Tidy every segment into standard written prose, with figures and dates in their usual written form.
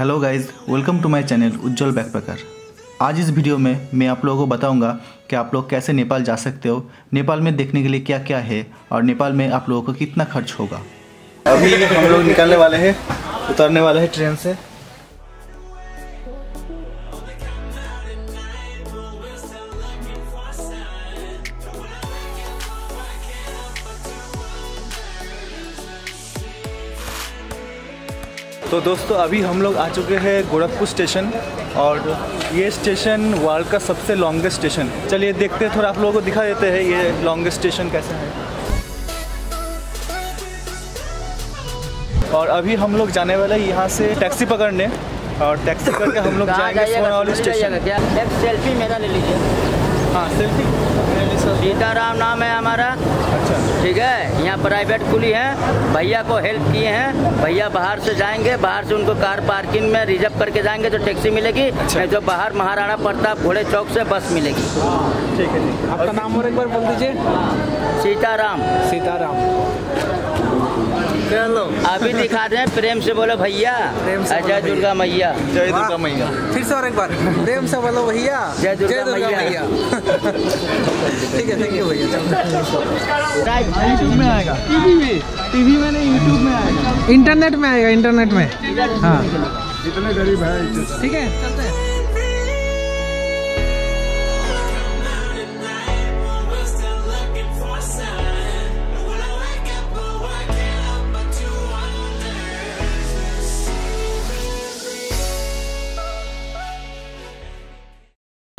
Hello guys, welcome to my channel Ujjwal backpacker. आज इस video में मैं आप लोगों को बताऊंगा कि आप लोग कैसे नेपाल जा सकते हो, नेपाल में देखने के लिए क्या क्या है और नेपाल में आप लोगों को कितना खर्च होगा। अभी हम लोग निकलने वाले हैं, उतरने वाले हैं ट्रेन से। तो दोस्तों अभी हम लोग आ चुके हैं गोरखपुर स्टेशन और ये स्टेशन वर्ल्ड का सबसे लॉन्गेस्ट स्टेशन है। चलिए देखते हैं, थोड़ा आप लोगों को दिखा देते हैं ये लॉन्गेस्ट स्टेशन कैसा है। और अभी हम लोग जाने वाले हैं यहाँ से टैक्सी पकड़ने और टैक्सी पकड़ के हम लोग जाएंगे सोनावली स्टेशन। सेल्फी मेरा ले लीजिए। हाँ सेल्फी। सीता राम नाम है हमारा। अच्छा ठीक है। यहाँ प्राइवेट कुली है, भैया को हेल्प किए हैं। भैया बाहर से जाएंगे, बाहर से उनको कार पार्किंग में रिजर्व करके जाएंगे तो टैक्सी मिलेगी। अच्छा। जो बाहर महाराणा प्रताप घोड़े चौक से बस मिलेगी। ठीक है ठीक है। आपका नाम और एक बार बोल दीजिए। सीता राम। सीता राम। चलो अभी दिखा दें, प्रेम से बोलो भैया। जय दुर्गा मैया। जय दुर्गा मैया। फिर से और एक बार प्रेम से बोलो भैया। जय दुर्गा मैया। ठीक है, थैंक यू भैया। यूट्यूब में आएगा, टीवी में नहीं, यूट्यूब में आएगा, इंटरनेट में आएगा, इंटरनेट में। हाँ इतने गरीब है। ठीक है चलते हैं।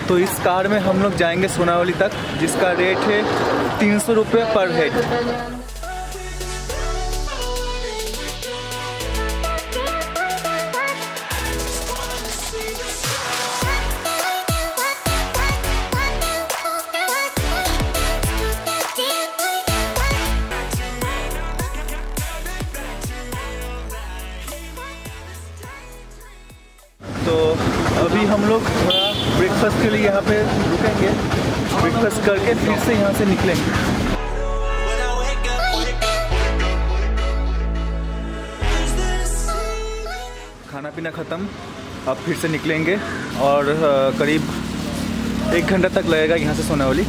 तो इस कार में हम लोग जाएंगे सोनावली तक, जिसका रेट है 300 रुपये पर हेड। तो अभी हम लोग ब्रेकफास्ट के लिए यहाँ पे रुकेंगे, ब्रेकफास्ट करके फिर से यहाँ से निकलेंगे। खाना पीना ख़त्म, अब फिर से निकलेंगे और करीब 1 घंटा तक लगेगा यहाँ से सोनावली।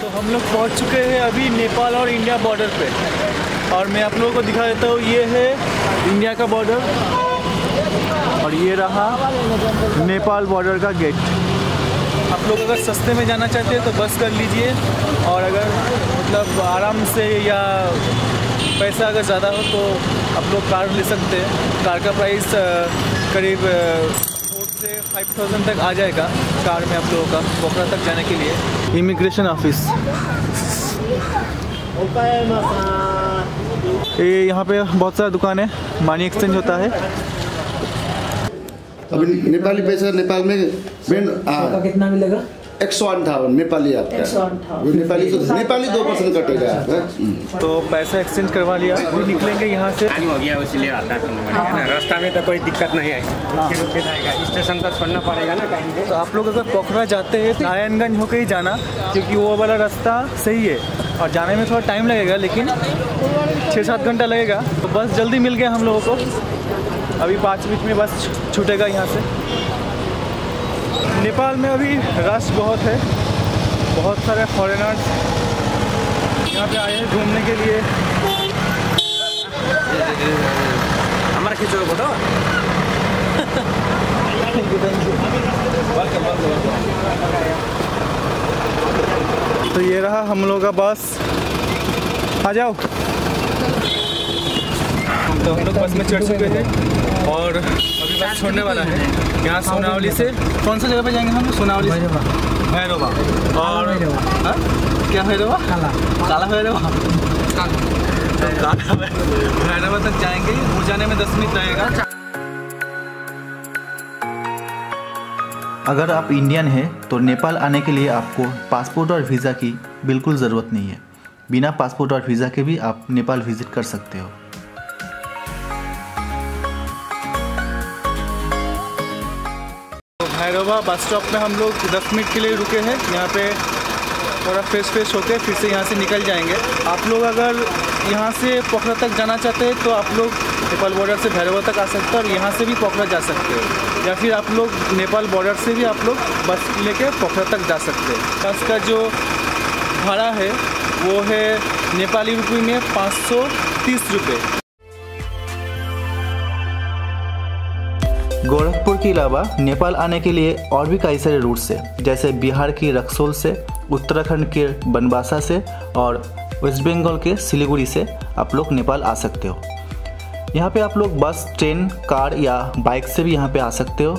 तो हम लोग पहुंच चुके हैं अभी नेपाल और इंडिया बॉर्डर पे, और मैं आप लोगों को दिखा देता हूँ। ये है इंडिया का बॉर्डर और ये रहा नेपाल बॉर्डर का गेट। आप लोग अगर सस्ते में जाना चाहते हैं तो बस कर लीजिए, और अगर मतलब आराम से या पैसा अगर ज़्यादा हो तो आप लोग कार ले सकते हैं। कार का प्राइस करीब 4 से 5,000 तक आ जाएगा कार में आप लोगों का पोखरा तक जाने के लिए। इमिग्रेशन ऑफिस ये, यहाँ पे बहुत सारा दुकान है, मनी एक्सचेंज होता है। अभी नेपाली पैसा नेपाल में कितना मिलेगा? 158 नेपाली आपका। 158 नेपाली तो नेपाली 2% कटेगा। तो पैसा एक्सचेंज करवा लिया, अभी निकलेंगे यहाँ से। टाइम हो गया इसलिए आता है। रास्ता में तो कोई दिक्कत नहीं है, स्टेशन तक चलना पड़ेगा ना टाइम पे। तो आप लोग अगर पोखरा जाते हैं नारायणगंज होकर ही जाना, क्योंकि वो वाला रास्ता सही है और जाने में थोड़ा टाइम लगेगा, लेकिन 6-7 घंटा लगेगा। तो बस जल्दी मिल गया हम लोगों को, अभी 5 मिनट में बस छूटेगा यहाँ से। नेपाल में अभी रश बहुत है, बहुत सारे फॉरेनर्स यहाँ पे आए हैं घूमने के लिए। हमारा खिंचो बताओ। तो ये रहा हम लोग का बस, आ जाओ। तो हम लोग बस में चढ़ चुके हैं और अभी बस छोड़ने वाला है यहाँ सोनावली से। कौन सा जगह पे जाएंगे हम? सोनावली से भैरवा। और क्या भैरवा? काला भैरवा। तो काला भैरवा तक जाएंगे, वो जाने में 10 मिनट लगेगा। अगर आप इंडियन हैं तो नेपाल आने के लिए आपको पासपोर्ट और वीज़ा की बिल्कुल ज़रूरत नहीं है। बिना पासपोर्ट और वीज़ा के भी आप नेपाल विजिट कर सकते हो। भैरवा बस स्टॉप में हम लोग 10 मिनट के लिए रुके हैं। यहाँ पे थोड़ा फ्रेश होके फिर से यहाँ से निकल जाएंगे। आप लोग अगर यहाँ से पोखरा तक जाना चाहते हैं तो आप लोग नेपाल बॉर्डर से भैरवा तक आ सकते हो और यहाँ से भी पोखरा जा सकते हो, या फिर आप लोग नेपाल बॉर्डर से भी आप लोग बस लेके पोखरा तक जा सकते हो। बस का जो भाड़ा है वो है नेपाली रुपये में 530 रुपये। गोरखपुर के अलावा नेपाल आने के लिए और भी कई सारे रूट्स हैं, जैसे बिहार की रक्सौल से, उत्तराखंड के बनबासा से और वेस्ट बंगाल के सिलीगुड़ी से आप लोग नेपाल आ सकते हो। यहाँ पे आप लोग बस, ट्रेन, कार या बाइक से भी यहाँ पे आ सकते हो।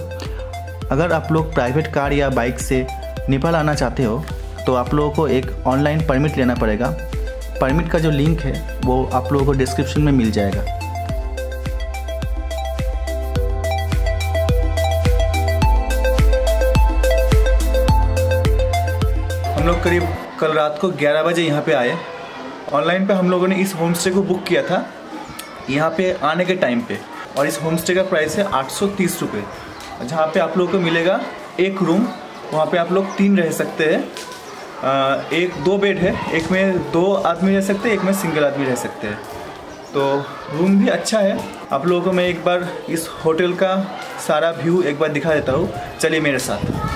अगर आप लोग प्राइवेट कार या बाइक से नेपाल आना चाहते हो तो आप लोगों को एक ऑनलाइन परमिट लेना पड़ेगा। परमिट का जो लिंक है वो आप लोगों को डिस्क्रिप्शन में मिल जाएगा। लोग करीब कल रात को 11 बजे यहाँ पे आए। ऑनलाइन पे हम लोगों ने इस होम स्टे को बुक किया था यहाँ पे आने के टाइम पे, और इस होम स्टे का प्राइस है 830 रुपये, जहाँ पे आप लोगों को मिलेगा एक रूम। वहाँ पे आप लोग 3 रह सकते हैं। एक 2 बेड है, एक में 2 आदमी रह सकते हैं, एक में सिंगल आदमी रह सकते हैं। तो रूम भी अच्छा है। आप लोगों को मैं एक बार इस होटल का सारा व्यू एक बार दिखा देता हूँ, चलिए मेरे साथ।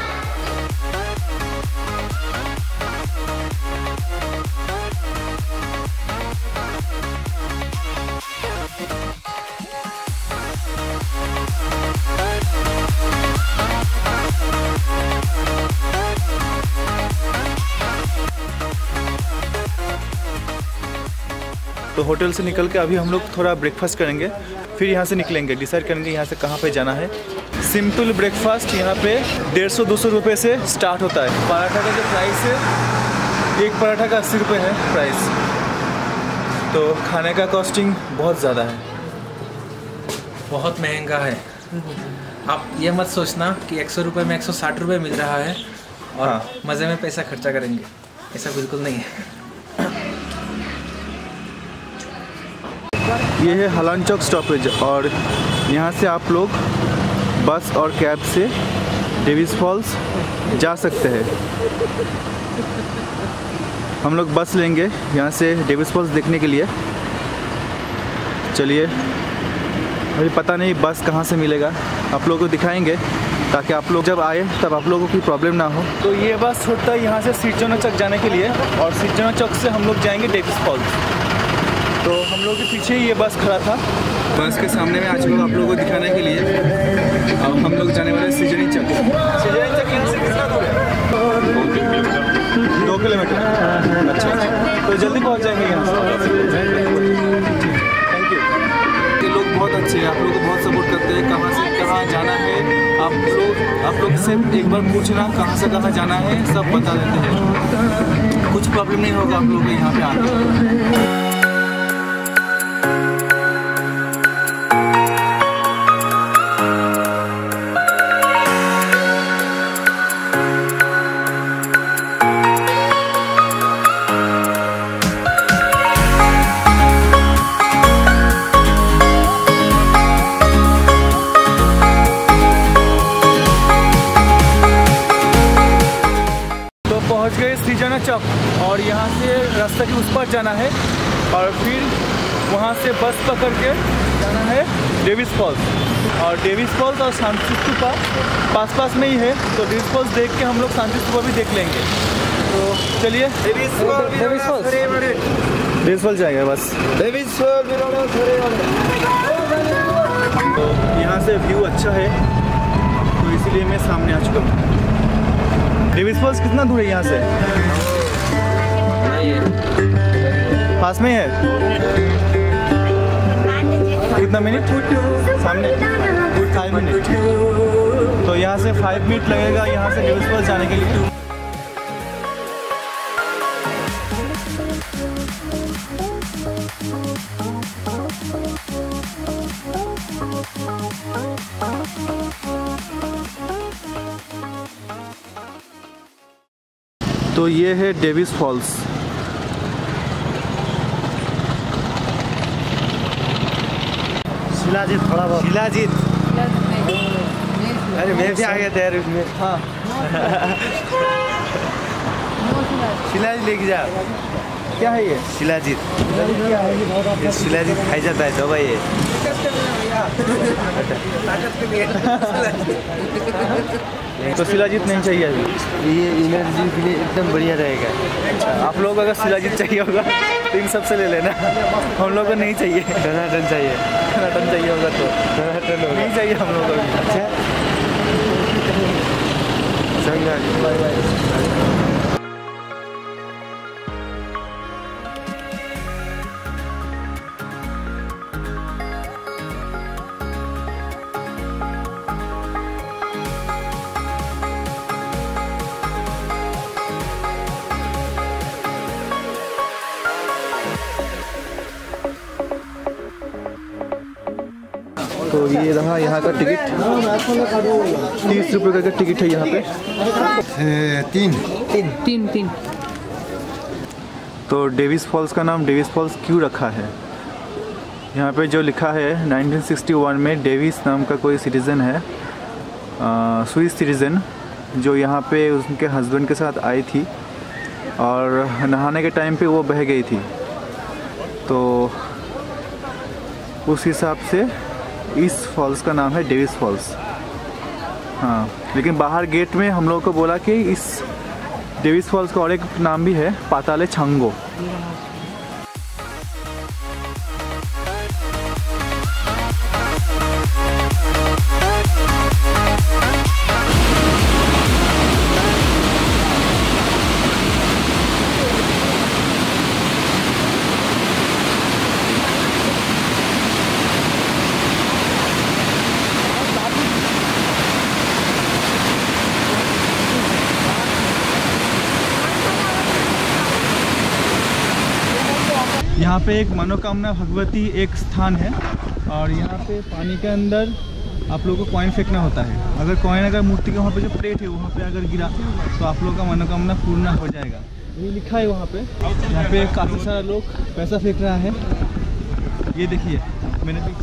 तो होटल से निकल के अभी हम लोग थोड़ा ब्रेकफास्ट करेंगे, फिर यहाँ से निकलेंगे, डिसाइड करेंगे यहाँ से कहाँ पे जाना है। सिंपल ब्रेकफास्ट यहाँ पे 150-200 रुपये से स्टार्ट होता है। पराठा का जो प्राइस है, एक पराठा का 80 रुपये है प्राइस। तो खाने का कॉस्टिंग बहुत ज़्यादा है, बहुत महंगा है। आप ये मत सोचना कि 100 रुपये में 160 रुपये मिल रहा है और मज़े में पैसा खर्चा करेंगे, ऐसा बिल्कुल नहीं है। ये है हलान चौक स्टॉपेज और यहाँ से आप लोग बस और कैब से डेविस फॉल्स जा सकते हैं। हम लोग बस लेंगे यहाँ से डेविस फॉल्स देखने के लिए। चलिए, अभी पता नहीं बस कहाँ से मिलेगा, आप लोगों को दिखाएंगे ताकि आप लोग जब आए तब आप लोगों को कोई प्रॉब्लम ना हो। तो ये बस होता है यहाँ से सिरजोना चौक जाने के लिए, और सिरजोना चौक से हम लोग जाएंगे डेविस फॉल्स। तो हम लोग के पीछे ही ये बस खड़ा था। बस के सामने में आज लोग आप लोगों को दिखाने के लिए अब हम लोग जाने वाले सिजनी चक। सिजनी चक यहाँ से कितना दूर है? 2 किलोमीटर। अच्छा, तो जल्दी पहुँच जाएंगे यहाँ से। Thank you. ये लोग बहुत अच्छे हैं, आप लोगों को बहुत सपोर्ट करते हैं। कहाँ से कहाँ जाना है आप लोग सिर्फ एक बार पूछना कहाँ से कहाँ जाना है, सब बता देते हैं। कुछ प्रॉब्लम नहीं होगा आप लोगों को यहाँ पर आने। और यहाँ से रास्ता के उस पर जाना है और फिर वहाँ से बस पकड़ के जाना है डेविस फॉल्स। और डेविस फॉल्स और शांति स्तूपा पास में ही है, तो डेविस फॉल्स देख के हम लोग शांति स्तूपा भी देख लेंगे। तो चलिए डेविस फॉल्स जाएंगे बस। तो यहाँ से व्यू अच्छा है, तो इसलिए मैं सामने आ चुका हूँ। डेविस फॉल्स कितना दूर है यहाँ से? पास में है। कितना मिनट? सामने 5 मिनट। तो यहाँ से 5 मिनट लगेगा यहाँ से डेविस फॉल्स जाने के लिए। तो ये है डेविस फॉल्स। शिलाजीत थोड़ा बहुत। शिलाजीत, अरे मैं भी आ गया था यार उसमें। हाँ शिलाजीत लेके जा। क्या है ये शिलाजीत? शिलाजीत खाई जाता है दवाई ये। तो शिलाजीत नहीं चाहिए अभी, ये एनर्जी के लिए एकदम बढ़िया रहेगा। आप लोग अगर शिलाजीत चाहिए होगा तो इन सबसे ले लेना, हम लोग को नहीं चाहिए। टनाटन चाहिए, टनाटन चाहिए होगा तो टनाटन होगा, नहीं चाहिए हम लोग को। अच्छा चंगा, बाय बाय। तो ये रहा यहाँ का टिकट, 30 रुपये का टिकट है यहाँ पे। तीन। तो डेविस फॉल्स का नाम डेविस फॉल्स क्यों रखा है? यहाँ पे जो लिखा है 1961 में डेविस नाम का कोई सिटीज़न है, स्विस सिटीज़न, जो यहाँ पे उनके हस्बैंड के साथ आई थी और नहाने के टाइम पे वो बह गई थी। तो उस हिसाब से इस फॉल्स का नाम है डेविस फॉल्स। हाँ, लेकिन बाहर गेट में हम लोगों को बोला कि इस डेविस फॉल्स का और एक नाम भी है, पाताले छंगो। यहाँ पे एक मनोकामना भगवती एक स्थान है और यहाँ पे पानी के अंदर आप लोगों को कॉइन फेंकना होता है। अगर मूर्ति के वहाँ पे जो प्लेट है वहाँ पे अगर गिरा तो आप लोगों का मनोकामना पूर्ण हो जाएगा, ये लिखा है वहाँ पे। यहाँ पे काफ़ी सारा लोग पैसा फेंक रहा है, ये देखिए। मैंने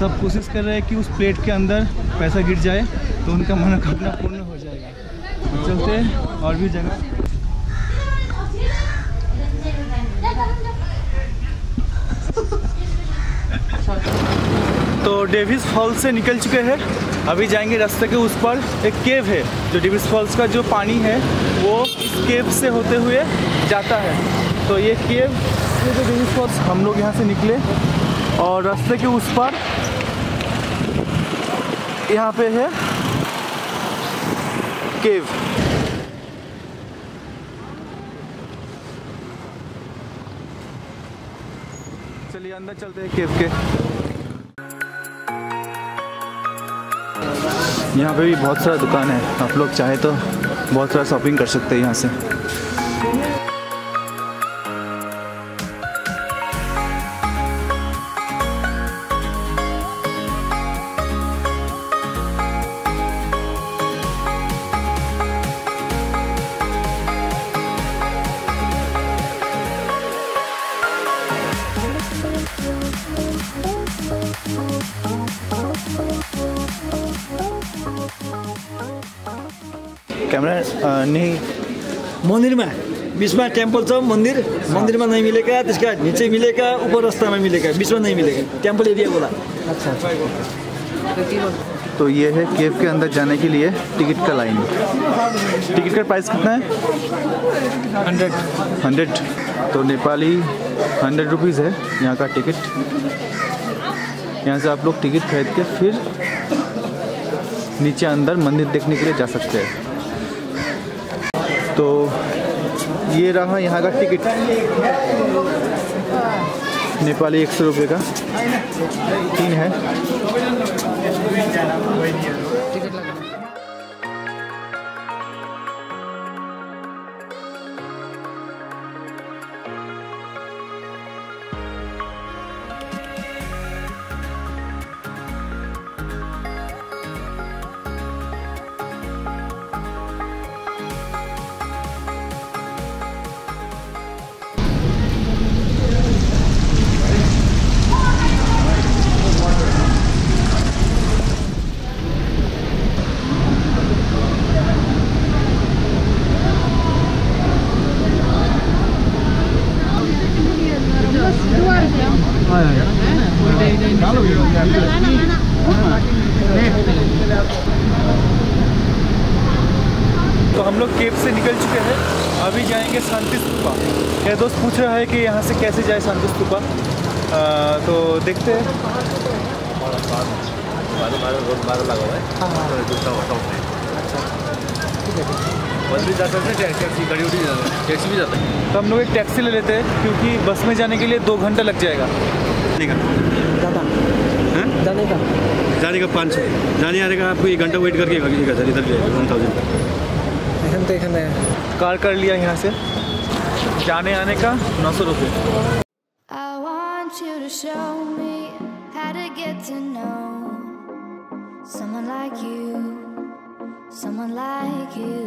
सब कोशिश कर रहे हैं कि उस प्लेट के अंदर पैसा गिर जाए तो उनका मनोकामना पूर्ण हो जाएगा। चलते और भी जगह। तो डेविस फॉल्स से निकल चुके हैं, अभी जाएंगे रास्ते के उस पर। एक केव है जो डेविस फॉल्स का, जो पानी है वो इस केव से होते हुए जाता है। तो ये केव, ये जो डेविस फॉल्स, हम लोग यहाँ से निकले और रास्ते के उस पर यहाँ पे है केव। चलिए अंदर चलते हैं केव के। यहाँ पे भी बहुत सारा दुकान है, आप लोग चाहे तो बहुत सारा शॉपिंग कर सकते हैं यहाँ से। कैमरा नहीं, मंदिर में बीच में टेम्पल छ, मंदिर मंदिर में नहीं मिलेगा, त्यसका नीचे मिलेगा, ऊपर रास्ता में मिलेगा, बीच में नहीं मिलेगा, टेम्पल एरिया बोला। अच्छा, तो ये है केव के अंदर जाने के लिए टिकट का लाइन। टिकट का प्राइस कितना है? 100। तो नेपाली 100 रुपीज़ है यहाँ का टिकट। यहाँ से आप लोग टिकट खरीद के फिर नीचे अंदर मंदिर देखने के लिए जा सकते हैं। तो ये रहा यहाँ का टिकट, नेपाली 100 रुपये का 3 है। तो हम लोग केव से निकल चुके हैं, अभी जाएंगे शांति स्तूपा। मेरा दोस्त पूछ रहा है कि यहाँ से कैसे जाए शांति स्तूपा, तो देखते हैं। बस भी जा सकते हैं, टैक्सी गाड़ी उड़ी टैक्सी भी जाता है, तो हम लोग एक टैक्सी ले लेते हैं क्योंकि बस में जाने के लिए 2 घंटा लग जाएगा। जाने का 500, जाने आने का आपको 1 घंटा वेट करके इधर भी आएगा 1000। कार कर लिया, यहाँ से जाने आने का 900 रुपये। Show me how to get to know someone like you, someone like you.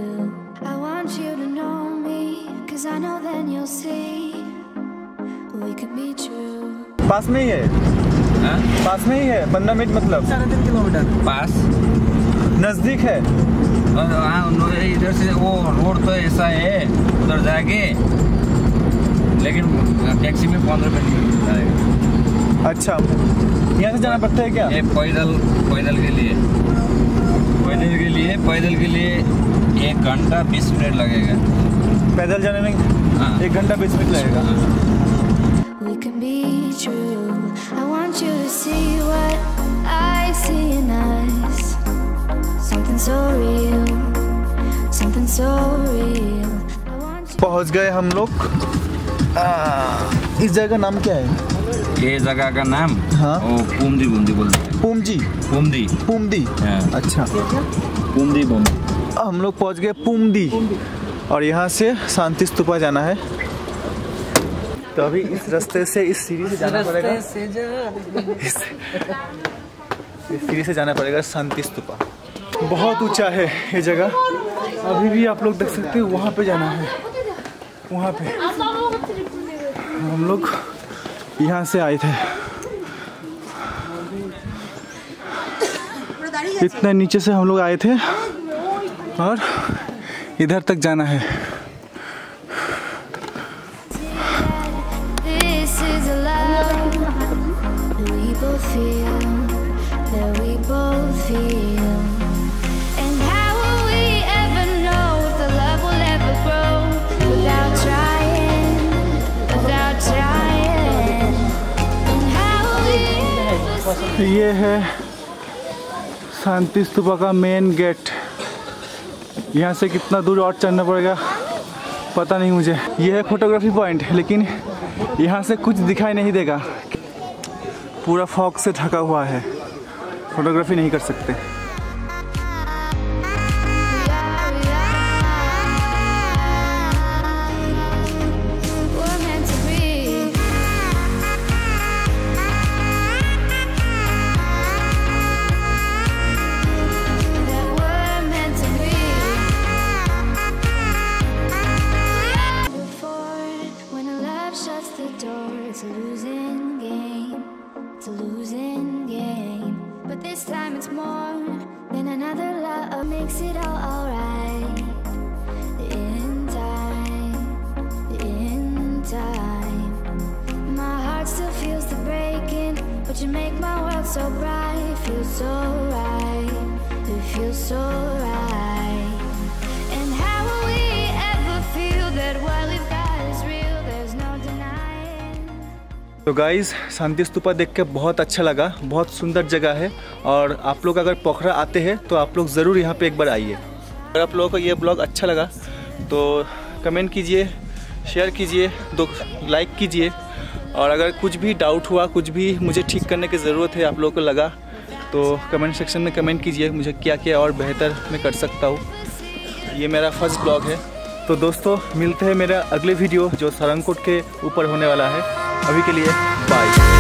I want you to know me, cause I know then you'll see we could be true. पास में ही है, पास में ही है, 15 मिनट मतलब 3.5 किलोमीटर पास नजदीक है। इधर से वो रोड तो ऐसा है उधर जाके, लेकिन टैक्सी में 15 रुपये। अच्छा, यहाँ से जाना पड़ता है क्या? ये पैदल के लिए 1 घंटा 20 मिनट लगेगा। पैदल जाने में 1 घंटा 20 मिनट लगेगा। पहुँच गए हम लोग। इस जगह का नाम क्या है? ये जगह का नाम पुमदी बोलते हैं। अच्छा, पुमदी। हम लोग पहुंच गए पुमदी और यहाँ से शांति स्तूपा जाना है, तो अभी इस रास्ते से इस सीढ़ी से जाना पड़ेगा, इस सीढ़ी से जाना पड़ेगा शांति स्तूपा। बहुत ऊंचा है ये जगह, अभी भी आप लोग देख सकते हो। वहाँ पे जाना है, वहाँ पे हम लोग यहाँ से आए थे। इतने नीचे से हम लोग आए थे और इधर तक जाना है। ये है शांति स्तूपा का मेन गेट। यहाँ से कितना दूर और चलना पड़ेगा पता नहीं मुझे। यह है फोटोग्राफी पॉइंट, लेकिन यहाँ से कुछ दिखाई नहीं देगा, पूरा फॉग से ढका हुआ है, फोटोग्राफी नहीं कर सकते। तो गाइज़, शांति स्तूपा देख के बहुत अच्छा लगा, बहुत सुंदर जगह है। और आप लोग अगर पोखरा आते हैं तो आप लोग ज़रूर यहाँ पे एक बार आइए। अगर आप लोगों को ये ब्लॉग अच्छा लगा तो कमेंट कीजिए, शेयर कीजिए, लाइक कीजिए। और अगर कुछ भी डाउट हुआ, कुछ भी मुझे ठीक करने की ज़रूरत है आप लोगों को लगा, तो कमेंट सेक्शन में कमेंट कीजिए मुझे क्या क्या और बेहतर मैं कर सकता हूँ। ये मेरा फर्स्ट ब्लॉग है। तो दोस्तों, मिलते हैं मेरा अगले वीडियो जो सारंगकोट के ऊपर होने वाला है। अभी के लिए बाय।